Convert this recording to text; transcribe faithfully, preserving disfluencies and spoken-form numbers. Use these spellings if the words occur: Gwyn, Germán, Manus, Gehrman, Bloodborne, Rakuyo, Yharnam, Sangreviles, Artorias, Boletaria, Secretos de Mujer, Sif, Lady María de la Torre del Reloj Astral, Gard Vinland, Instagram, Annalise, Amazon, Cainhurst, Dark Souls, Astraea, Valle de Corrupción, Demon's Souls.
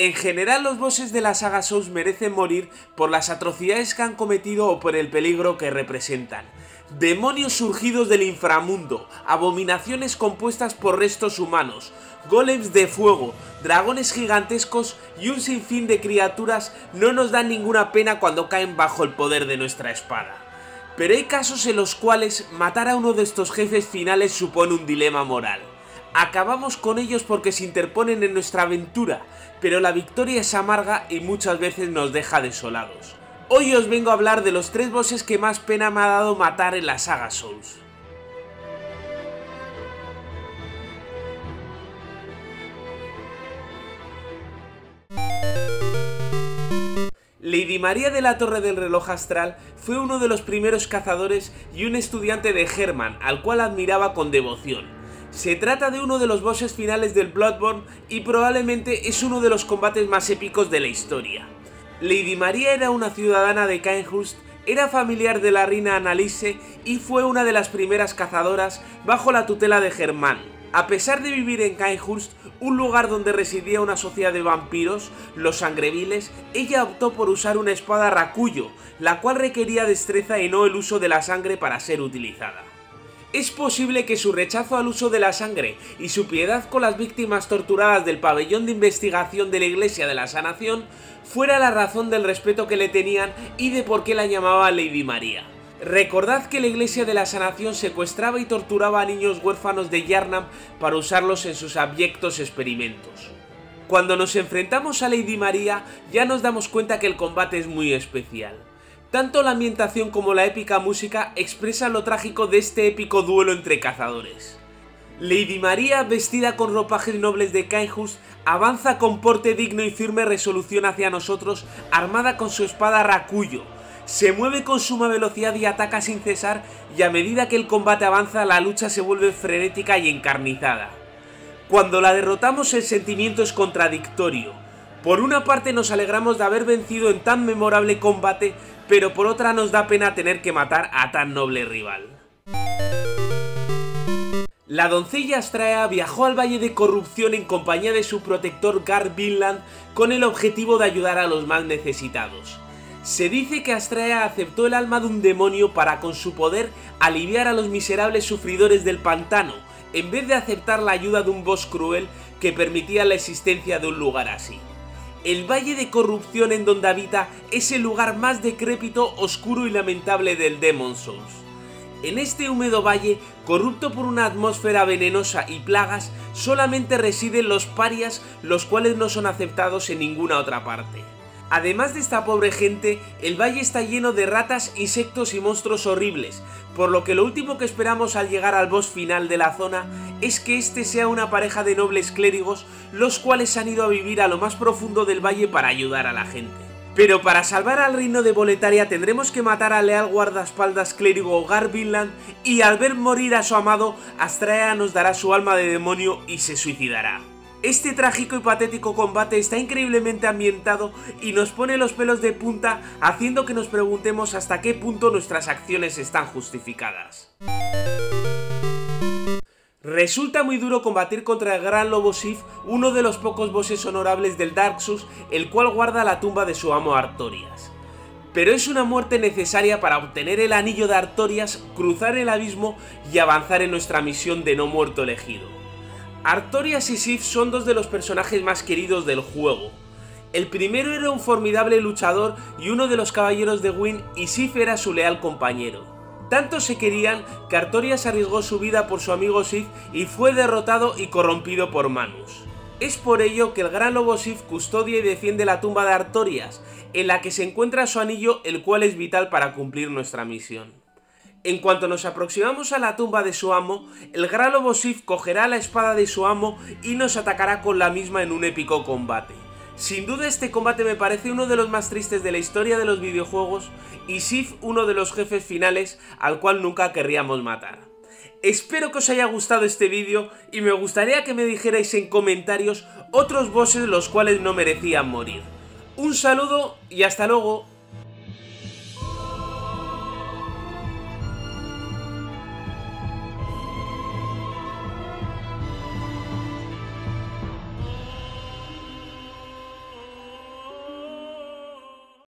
En general, los bosses de la saga Souls merecen morir por las atrocidades que han cometido o por el peligro que representan. Demonios surgidos del inframundo, abominaciones compuestas por restos humanos, golems de fuego, dragones gigantescos y un sinfín de criaturas no nos dan ninguna pena cuando caen bajo el poder de nuestra espada. Pero hay casos en los cuales matar a uno de estos jefes finales supone un dilema moral. Acabamos con ellos porque se interponen en nuestra aventura, pero la victoria es amarga y muchas veces nos deja desolados. Hoy os vengo a hablar de los tres bosses que más pena me ha dado matar en la saga Souls. Lady María de la Torre del Reloj Astral fue uno de los primeros cazadores y un estudiante de Gehrman, al cual admiraba con devoción. Se trata de uno de los bosses finales del Bloodborne y probablemente es uno de los combates más épicos de la historia. Lady María era una ciudadana de Cainhurst, era familiar de la reina Annalise y fue una de las primeras cazadoras bajo la tutela de Germán. A pesar de vivir en Cainhurst, un lugar donde residía una sociedad de vampiros, los Sangreviles, ella optó por usar una espada Rakuyo, la cual requería destreza y no el uso de la sangre para ser utilizada. Es posible que su rechazo al uso de la sangre y su piedad con las víctimas torturadas del pabellón de investigación de la Iglesia de la Sanación fuera la razón del respeto que le tenían y de por qué la llamaba Lady María. Recordad que la Iglesia de la Sanación secuestraba y torturaba a niños huérfanos de Yharnam para usarlos en sus abyectos experimentos. Cuando nos enfrentamos a Lady María, ya nos damos cuenta que el combate es muy especial. Tanto la ambientación como la épica música expresan lo trágico de este épico duelo entre cazadores. Lady María, vestida con ropajes nobles de Cainhurst, avanza con porte digno y firme resolución hacia nosotros, armada con su espada Rakuyo. Se mueve con suma velocidad y ataca sin cesar, y a medida que el combate avanza la lucha se vuelve frenética y encarnizada. Cuando la derrotamos el sentimiento es contradictorio. Por una parte nos alegramos de haber vencido en tan memorable combate, pero por otra nos da pena tener que matar a tan noble rival. La doncella Astraea viajó al Valle de Corrupción en compañía de su protector Gard Vinland con el objetivo de ayudar a los más necesitados. Se dice que Astraea aceptó el alma de un demonio para con su poder aliviar a los miserables sufridores del pantano, en vez de aceptar la ayuda de un boss cruel que permitía la existencia de un lugar así. El Valle de Corrupción en donde habita es el lugar más decrépito, oscuro y lamentable del Demon's Souls. En este húmedo valle, corrupto por una atmósfera venenosa y plagas, solamente residen los parias, los cuales no son aceptados en ninguna otra parte. Además de esta pobre gente, el valle está lleno de ratas, insectos y monstruos horribles, por lo que lo último que esperamos al llegar al boss final de la zona es que este sea una pareja de nobles clérigos, los cuales han ido a vivir a lo más profundo del valle para ayudar a la gente. Pero para salvar al reino de Boletaria tendremos que matar al leal guardaespaldas clérigo Gard Vinland, y al ver morir a su amado, Astraea nos dará su alma de demonio y se suicidará. Este trágico y patético combate está increíblemente ambientado y nos pone los pelos de punta, haciendo que nos preguntemos hasta qué punto nuestras acciones están justificadas. Resulta muy duro combatir contra el gran lobo Sif, uno de los pocos bosses honorables del Dark Souls, el cual guarda la tumba de su amo Artorias. Pero es una muerte necesaria para obtener el anillo de Artorias, cruzar el abismo y avanzar en nuestra misión de no muerto elegido. Artorias y Sif son dos de los personajes más queridos del juego. El primero era un formidable luchador y uno de los caballeros de Gwyn, y Sif era su leal compañero. Tanto se querían que Artorias arriesgó su vida por su amigo Sif y fue derrotado y corrompido por Manus. Es por ello que el gran lobo Sif custodia y defiende la tumba de Artorias, en la que se encuentra su anillo, el cual es vital para cumplir nuestra misión. En cuanto nos aproximamos a la tumba de su amo, el gran lobo Sif cogerá la espada de su amo y nos atacará con la misma en un épico combate. Sin duda este combate me parece uno de los más tristes de la historia de los videojuegos y Sif uno de los jefes finales al cual nunca querríamos matar. Espero que os haya gustado este vídeo y me gustaría que me dijerais en comentarios otros bosses los cuales no merecían morir. Un saludo y hasta luego.